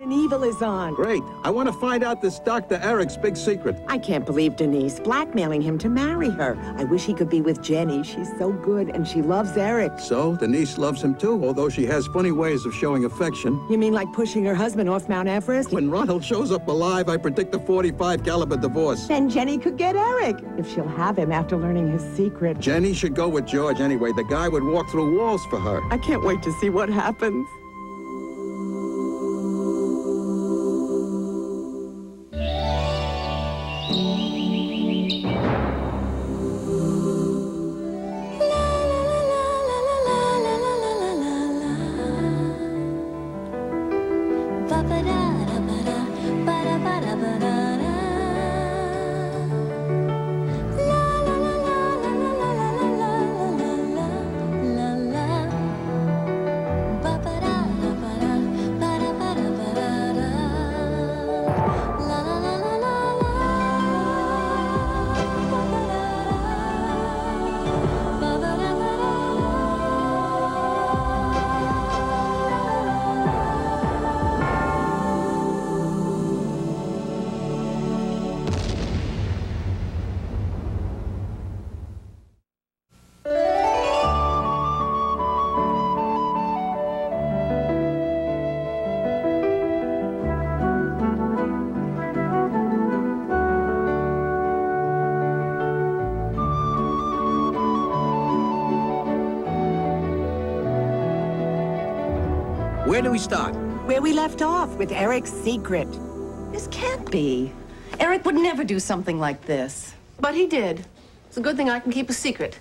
And evil is on. Great. I want to find out this Dr. Eric's big secret. I can't believe Denise blackmailing him to marry her. I wish he could be with Jenny. She's so good, and she loves Eric. So Denise loves him too, although she has funny ways of showing affection. You mean like pushing her husband off Mount Everest? When Ronald shows up alive, I predict a .45 caliber divorce. Then Jenny could get Eric, if she'll have him after learning his secret. Jenny should go with George anyway. The guy would walk through walls for her. I can't wait to see what happens. Where do we start? Where we left off, with Eric's secret. This can't be. Eric would never do something like this. But he did. It's a good thing I can keep a secret.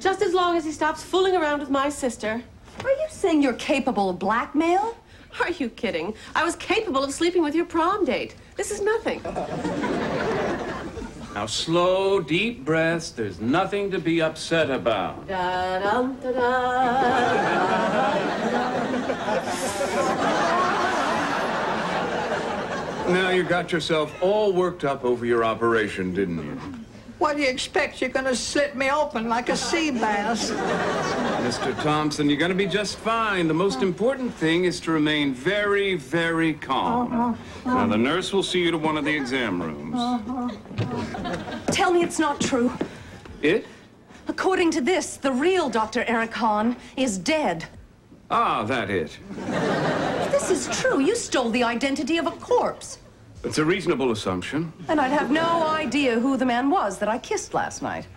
Just as long as he stops fooling around with my sister. Are you saying you're capable of blackmail? Are you kidding? I was capable of sleeping with your prom date. This is nothing. Now, slow, deep breaths. There's nothing to be upset about. Da-dum, da-da, da-da, da-da. Now you got yourself all worked up over your operation, didn't you? What do you expect? You're gonna slit me open like a sea bass. Mr. Thompson, you're gonna be just fine. The most important thing is to remain very, very calm. Now the nurse will see you to one of the exam rooms. Tell me it's not true. It? According to this, the real Dr. Eric Hahn is dead. Ah, that it. If this is true, you stole the identity of a corpse. It's a reasonable assumption. And I'd have no idea who the man was that I kissed last night.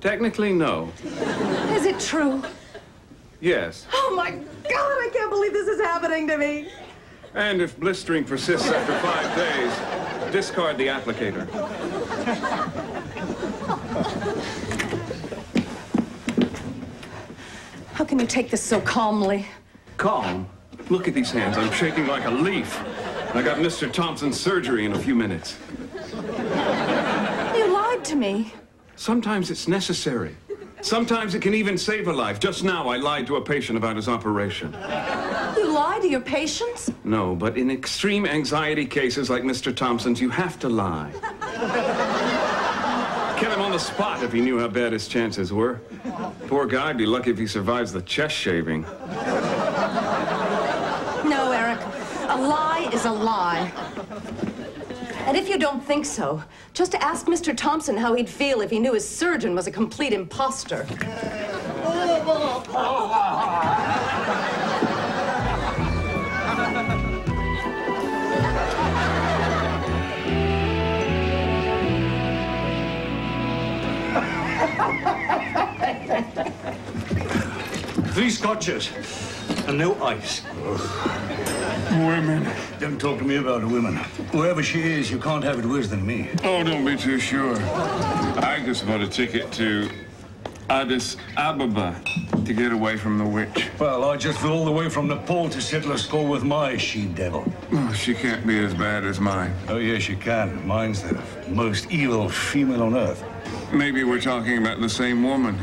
Technically, no. Is it true? Yes. Oh, my God, I can't believe this is happening to me. And if blistering persists after 5 days, discard the applicator. How can you take this so calmly? Calm? Look at these hands. I'm shaking like a leaf. I got Mr. Thompson's surgery in a few minutes. You lied to me. Sometimes it's necessary. Sometimes it can even save a life. Just now, I lied to a patient about his operation. You lie to your patients? No, but in extreme anxiety cases like Mr. Thompson's, you have to lie. Kill him on the spot if he knew how bad his chances were. Poor guy, I'd be lucky if he survives the chest shaving. No, Eric. A lie is a lie. And if you don't think so, just ask Mr. Thompson how he'd feel if he knew his surgeon was a complete imposter. Three scotches and no ice. Ugh. Women. Don't talk to me about women. Whoever she is, you can't have it worse than me. Oh, don't be too sure. I just bought a ticket to Addis Ababa to get away from the witch. Well, I just flew all the way from Nepal to settle a score with my she-devil. Oh, she can't be as bad as mine. Oh, yeah, she can. Mine's the most evil female on earth. Maybe we're talking about the same woman.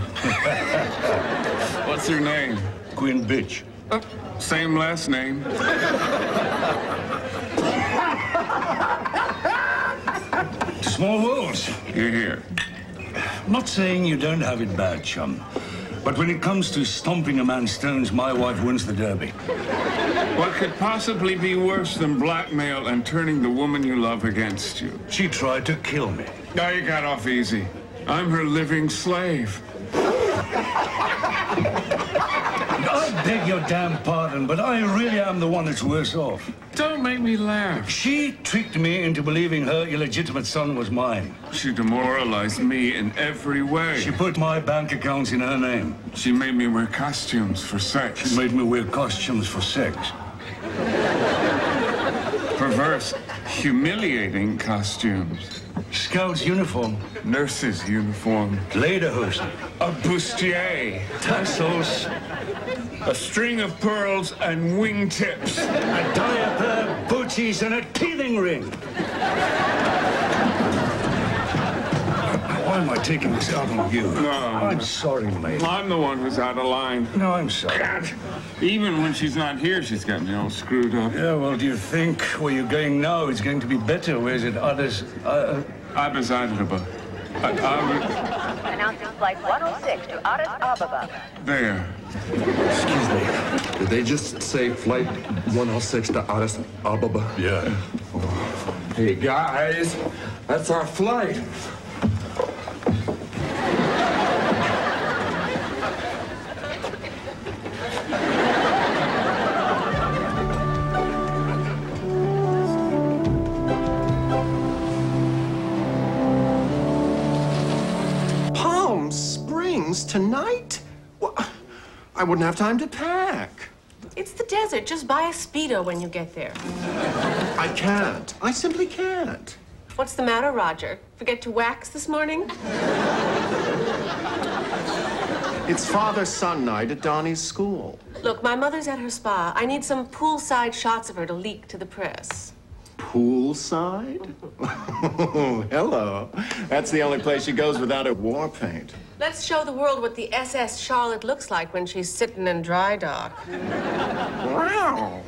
What's her name? Queen Bitch. Oh, same last name. Small world. You're here. I'm not saying you don't have it bad, chum. But when it comes to stomping a man's stones, my wife wins the derby. What could possibly be worse than blackmail and turning the woman you love against you? She tried to kill me. Now you got off easy. I'm her living slave. I beg your damn pardon, but I really am the one that's worse off. Don't make me laugh. She tricked me into believing her illegitimate son was mine. She demoralized me in every way. She put my bank accounts in her name. She made me wear costumes for sex. She made me wear costumes for sex. Perverse, humiliating costumes. Scout's uniform. Nurse's uniform. Lederhosen. A bustier. Tassels. A string of pearls and wingtips. A diaper, booties, and a teething ring. Why am I taking this out on you? No. I'm sorry, mate. I'm the one who's out of line. No, I'm sorry. God. Even when she's not here, she's got me all screwed up. Yeah, well, do you think where you're going now is going to be better? Where's it Addis? Addis Ababa. Announcing flight 106 to Addis Ababa. There. Excuse me. Did they just say flight 106 to Addis Ababa? Yeah. Oh. Hey, guys. That's our flight. Tonight? Well, I wouldn't have time to pack. It's the desert. Just buy a Speedo when you get there. I can't. I simply can't. What's the matter, Roger? Forget to wax this morning? It's father-son night at Donnie's school. Look, my mother's at her spa. I need some poolside shots of her to leak to the press. Poolside? Oh, hello. That's the only place she goes without her war paint. Let's show the world what the SS Charlotte looks like when she's sitting in dry dock. Wow.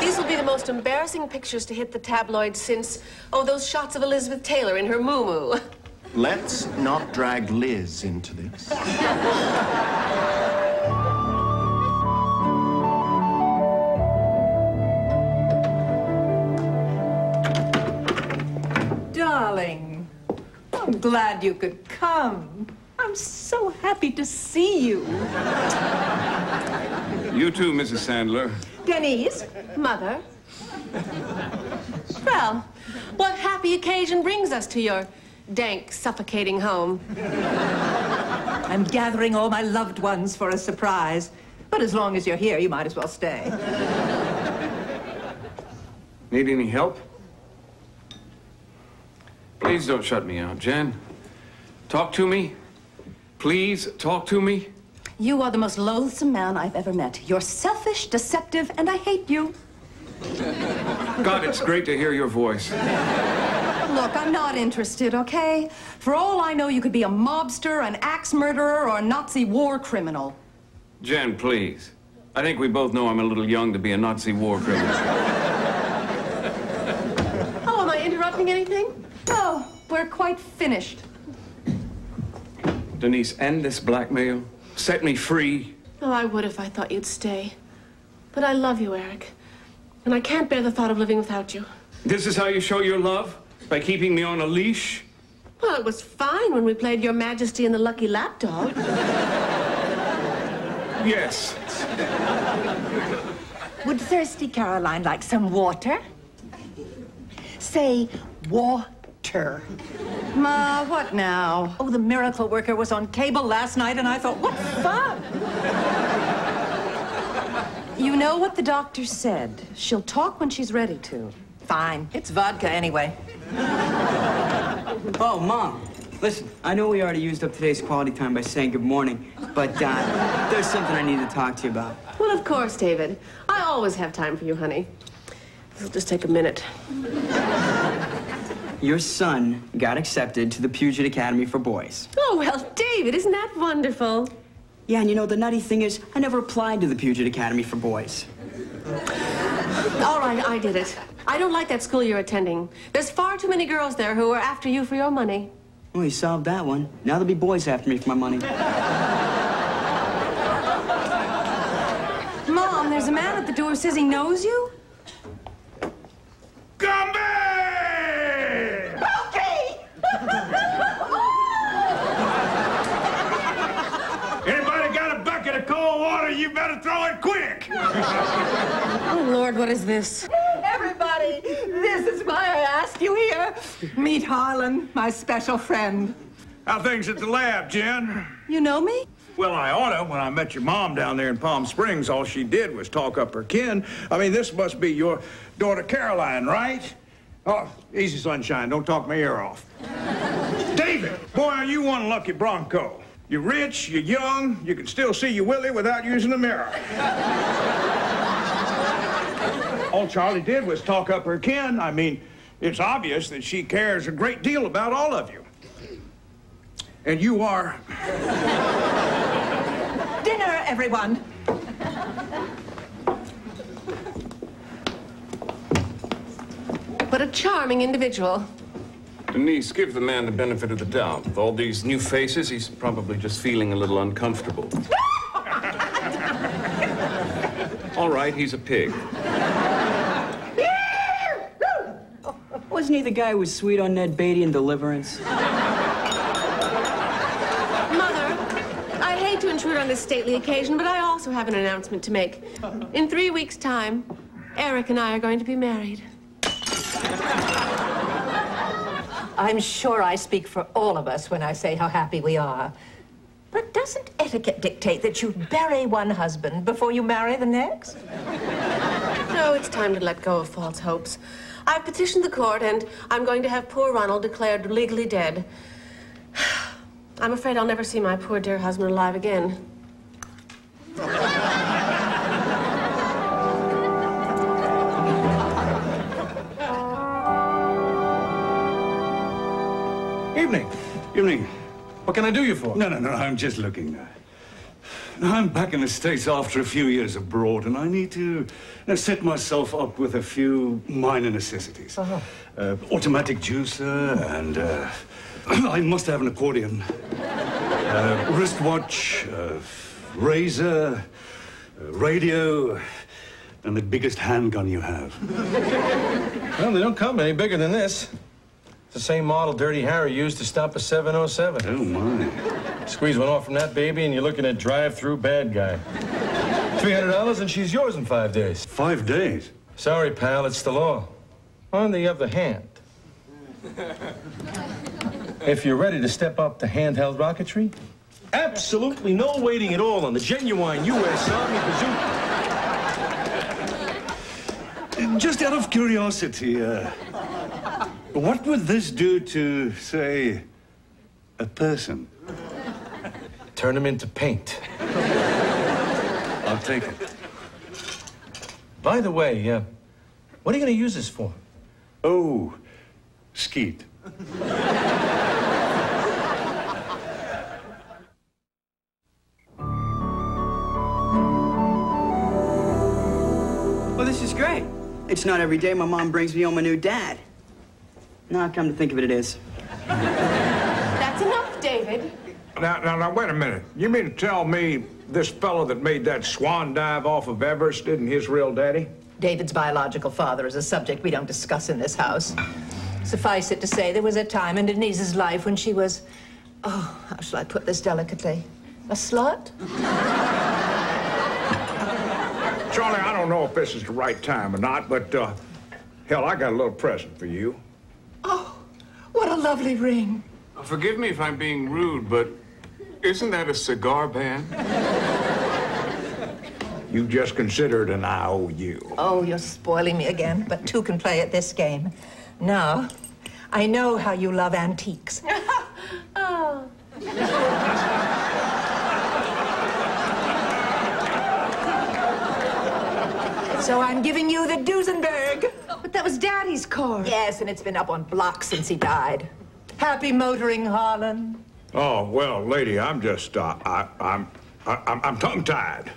These will be the most embarrassing pictures to hit the tabloids since, oh, those shots of Elizabeth Taylor in her moo-moo. Let's not drag Liz into this. Darling. I'm glad you could come. I'm so happy to see you. You too, Mrs. Sandler. Denise, Mother. Well, what happy occasion brings us to your dank, suffocating home? I'm gathering all my loved ones for a surprise. But as long as you're here, you might as well stay. Need any help? Please don't shut me out, Jen. Talk to me. Please talk to me. You are the most loathsome man I've ever met. You're selfish, deceptive, and I hate you. God, it's great to hear your voice. Look, I'm not interested, okay? For all I know, you could be a mobster, an axe murderer, or a Nazi war criminal. Jen, please. I think we both know I'm a little young to be a Nazi war criminal. Oh, am I interrupting anything? Oh, we're quite finished. Denise, end this blackmail. Set me free. Oh, I would if I thought you'd stay. But I love you, Eric. And I can't bear the thought of living without you. This is how you show your love? By keeping me on a leash? Well, it was fine when we played Your Majesty and the Lucky Lapdog. Yes. Would thirsty Caroline like some water? Say, water. Ma, what now? Oh, the miracle worker was on cable last night, and I thought, what fun! You know what the doctor said. She'll talk when she's ready to. Fine. It's vodka anyway. Oh, Mom, listen, I know we already used up today's quality time by saying good morning, but there's something I need to talk to you about. Well, of course, David. I always have time for you, honey. This'll just take a minute. Your son got accepted to the Puget Academy for Boys. Oh, well, David, isn't that wonderful? Yeah, and you know, the nutty thing is, I never applied to the Puget Academy for Boys. All right, I did it. I don't like that school you're attending. There's far too many girls there who are after you for your money. Well, you solved that one. Now there'll be boys after me for my money. Mom, there's The man at the door says he knows you. Gumby! Pokey! Anybody got a bucket of cold water, you better throw it quick! Oh, Lord, what is this? Everybody, this is why I asked you here. Meet Harlan, my special friend. How things at the lab, Jen? You know me? Well, I oughta. When I met your mom down there in Palm Springs, all she did was talk up her kin. I mean, this must be your daughter Caroline, right? Oh, easy, sunshine. Don't talk my ear off. David, boy, are you one lucky bronco. You're rich, you're young, you can still see your willy without using a mirror. All Charlie did was talk up her kin. I mean, it's obvious that she cares a great deal about all of you. And you are... Dinner, everyone. What a charming individual. Denise, give the man the benefit of the doubt. With all these new faces, he's probably just feeling a little uncomfortable. All right, he's a pig. Wasn't he the guy who was sweet on Ned Beatty in Deliverance? To intrude on this stately occasion, but I also have an announcement to make. In 3 weeks' time, Eric and I are going to be married. I'm sure I speak for all of us when I say how happy we are. But doesn't etiquette dictate that you bury one husband before you marry the next? No, it's time to let go of false hopes. I've petitioned the court, and I'm going to have poor Ronald declared legally dead. I'm afraid I'll never see my poor dear husband alive again. Evening. Evening. What can I do you for? No, I'm just looking. Now, I'm back in the States after a few years abroad, and I need to set myself up with a few minor necessities. Uh-huh. Automatic juicer and... I must have an accordion, wristwatch, razor, radio, and the biggest handgun you have. Well, they don't come any bigger than this. It's the same model Dirty Harry used to stop a 707. Oh, my. Squeeze one off from that baby, and you're looking at drive-through bad guy. $300, and she's yours in 5 days. 5 days? Sorry, pal, it's the law. On the other hand... If you're ready to step up to handheld rocketry, absolutely no waiting at all on the genuine U.S. Army bazooka. Just out of curiosity, what would this do to, say, a person? Turn him into paint. I'll take it. By the way, what are you going to use this for? Oh, skeet. Well, this is great. It's not every day my mom brings me home a new dad. Now, come to think of it, it is. That's enough, David. Now, wait a minute. You mean to tell me this fellow that made that swan dive off of Everest isn't his real daddy? David's biological father is a subject we don't discuss in this house. Suffice it to say, there was a time in Denise's life when she was, oh, how shall I put this delicately, a slut? Charlie, I don't know if this is the right time or not, but, hell, I got a little present for you. Oh, what a lovely ring. Forgive me if I'm being rude, but isn't that a cigar band? You just considered an IOU. Oh, you're spoiling me again, but two can play at this game. Now, I know how you love antiques. Oh. So I'm giving you the Duesenberg. But that was Daddy's car. Yes, and it's been up on blocks since he died. Happy motoring, Harlan. Oh, well, lady, I'm just, I'm tongue-tied.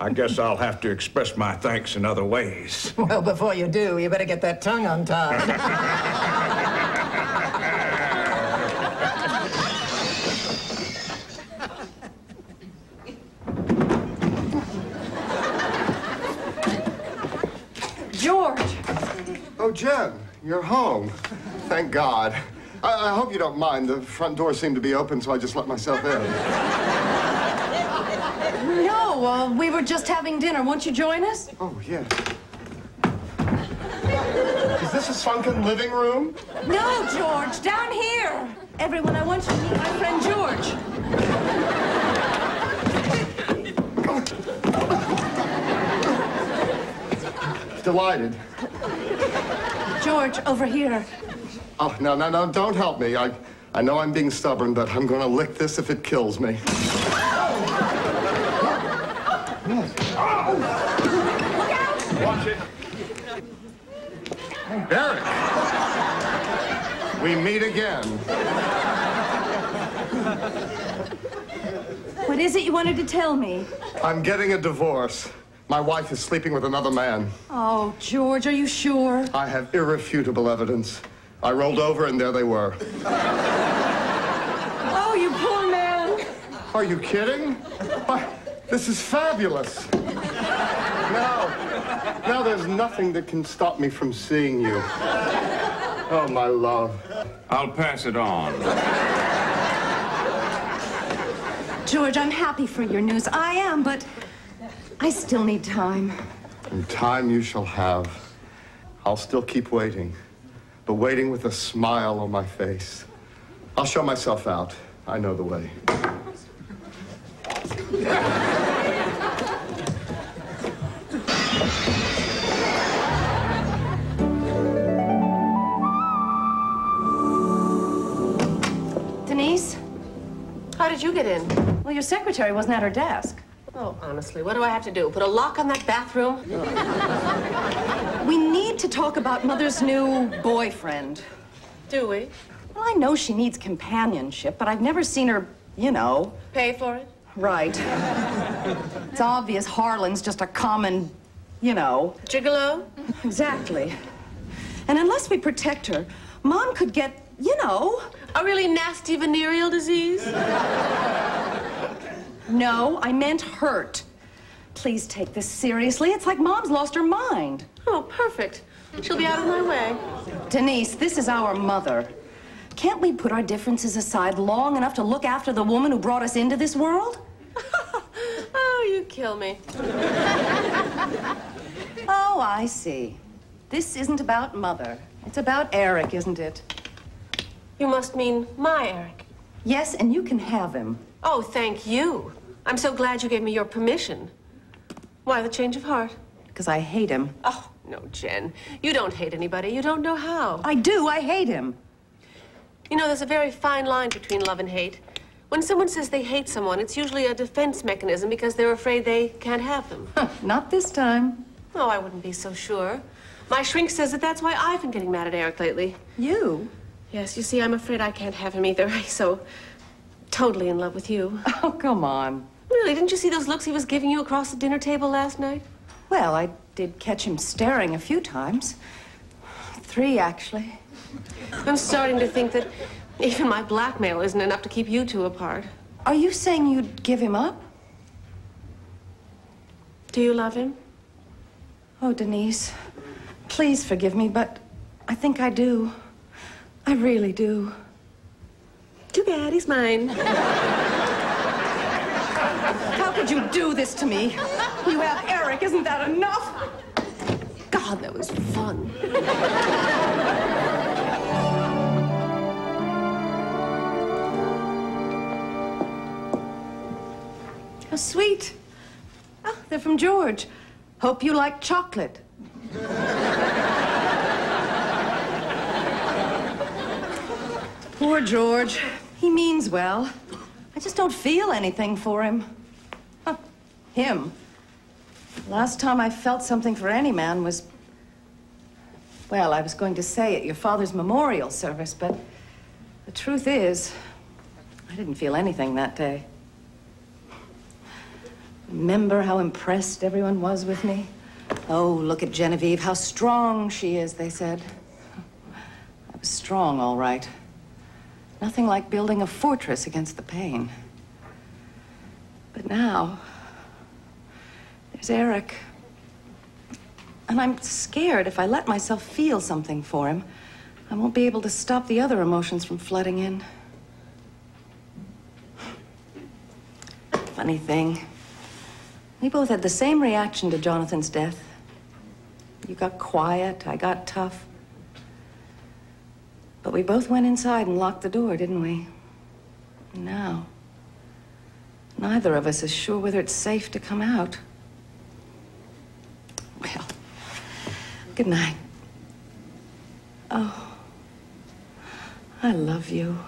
I guess I'll have to express my thanks in other ways. Well, before you do, you better get that tongue untied. George! Oh, Jen, you're home. Thank God. I hope you don't mind. The front door seemed to be open, so I just let myself in. No, we were just having dinner. Won't you join us? Oh, yes. Is this a sunken living room? No, George, down here. Everyone, I want you to meet my friend George. Delighted. George, over here. Oh, no, no, no, don't help me. I know I'm being stubborn, but I'm gonna lick this if it kills me. Oh. Look out! Watch it. Eric, we meet again. What is it you wanted to tell me? I'm getting a divorce. My wife is sleeping with another man. Oh, George, are you sure? I have irrefutable evidence. I rolled over and there they were. Oh, you poor man. Are you kidding? This is fabulous. Now there's nothing that can stop me from seeing you. Oh, my love. I'll pass it on. George, I'm happy for your news. I am, but I still need time. And time you shall have. I'll still keep waiting, but waiting with a smile on my face. I'll show myself out. I know the way. How did you get in? Well, your secretary wasn't at her desk. Oh, honestly, what do I have to do? Put a lock on that bathroom? No. We need to talk about Mother's new boyfriend. Do we? Well, I know she needs companionship, but I've never seen her, you know... Pay for it? Right. It's obvious Harlan's just a common, you know... Gigolo? Exactly. And unless we protect her, Mom could get, you know... A really nasty venereal disease? No, I meant hurt. Please take this seriously. It's like Mom's lost her mind. Oh, perfect. She'll be out of my way. Denise, this is our mother. Can't we put our differences aside long enough to look after the woman who brought us into this world? Oh, you kill me. Oh, I see. This isn't about Mother. It's about Eric, isn't it? You must mean my Eric. Yes, and you can have him. Oh, thank you. I'm so glad you gave me your permission. Why the change of heart? Because I hate him. Oh, no, Jen. You don't hate anybody. You don't know how. I do. I hate him. You know, there's a very fine line between love and hate. When someone says they hate someone, it's usually a defense mechanism because they're afraid they can't have them. Huh, not this time. Oh, I wouldn't be so sure. My shrink says that that's why I've been getting mad at Eric lately. You? Yes, you see, I'm afraid I can't have him either. He's so totally in love with you. Oh, come on. Really, didn't you see those looks he was giving you across the dinner table last night? Well, I did catch him staring a few times. 3, actually. I'm starting to think that even my blackmail isn't enough to keep you two apart. Are you saying you'd give him up? Do you love him? Oh, Denise, please forgive me, but I think I do. I really do. Too bad, he's mine. How could you do this to me? You have Eric, isn't that enough? God, that was fun. How sweet. Oh, they're from George. Hope you like chocolate. Poor George. He means well. I just don't feel anything for him. Huh. Him. Last time I felt something for any man was... Well, I was going to say at your father's memorial service, but the truth is, I didn't feel anything that day. Remember how impressed everyone was with me? Oh, look at Genevieve, how strong she is, they said. I was strong, all right. Nothing like building a fortress against the pain. But now, there's Eric. And I'm scared if I let myself feel something for him, I won't be able to stop the other emotions from flooding in. Funny thing, we both had the same reaction to Jonathan's death. You got quiet, I got tough. But we both went inside and locked the door, didn't we? Now, neither of us is sure whether it's safe to come out. Well, good night. Oh, I love you.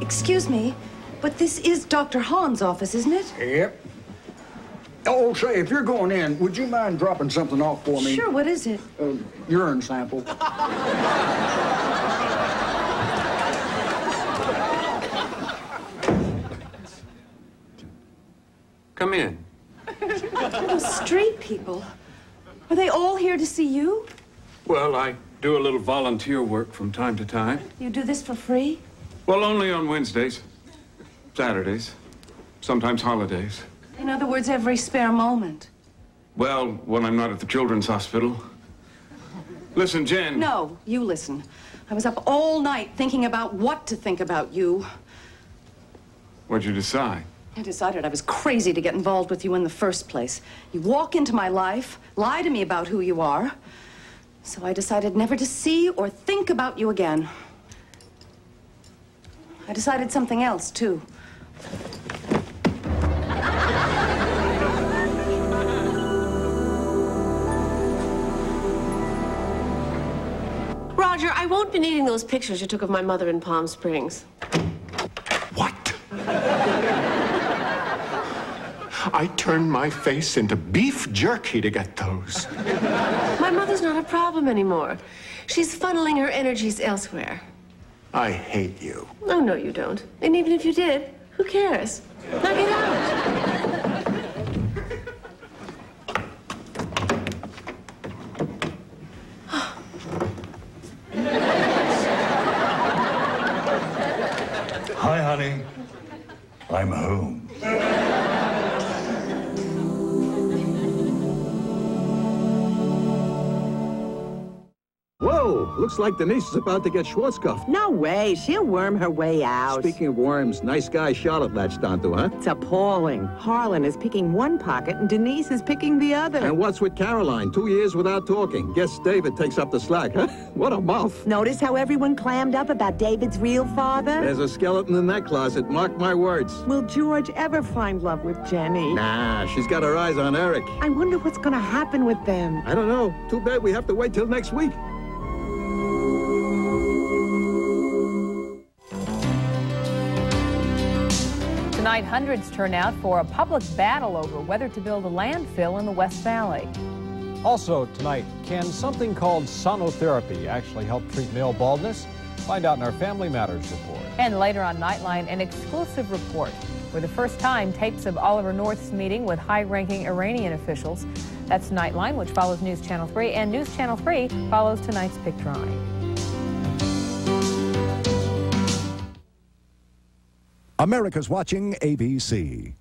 Excuse me, but this is Dr. Hahn's office, isn't it? Yep. Oh, say, if you're going in, would you mind dropping something off for me? Sure, what is it? Urine sample. Come in. Those street people, are they all here to see you? Well, I do a little volunteer work from time to time. You do this for free? Well, only on Wednesdays, Saturdays, sometimes holidays. In other words, every spare moment. Well, when I'm not at the children's hospital. Listen, Jen. No, you listen. I was up all night thinking about what to think about you. What'd you decide? I decided I was crazy to get involved with you in the first place. You walk into my life, lie to me about who you are. So I decided never to see or think about you again. I decided something else, too. Roger, I won't be needing those pictures you took of my mother in Palm Springs. What? I turned my face into beef jerky to get those. My mother's not a problem anymore. She's funneling her energies elsewhere. I hate you. Oh, no, you don't. And even if you did, who cares? Now get out. Hi, honey. I'm home. Whoa, looks like Denise is about to get Schwarzkopf. No way, she'll worm her way out. Speaking of worms, nice guy Charlotte latched onto, huh? It's appalling. Harlan is picking one pocket and Denise is picking the other. And what's with Caroline? 2 years without talking. Guess David takes up the slack, huh? What a muff. Notice how everyone clammed up about David's real father? There's a skeleton in that closet, mark my words. Will George ever find love with Jenny? Nah, she's got her eyes on Eric. I wonder what's gonna happen with them. I don't know. Too bad we have to wait till next week. Tonight, hundreds turn out for a public battle over whether to build a landfill in the West Valley. Also tonight, can something called sonotherapy actually help treat male baldness? Find out in our Family Matters report. And later on Nightline, an exclusive report. For the first time, tapes of Oliver North's meeting with high-ranking Iranian officials. That's Nightline, which follows News Channel 3, and News Channel 3 follows tonight's Pictron. America's watching ABC.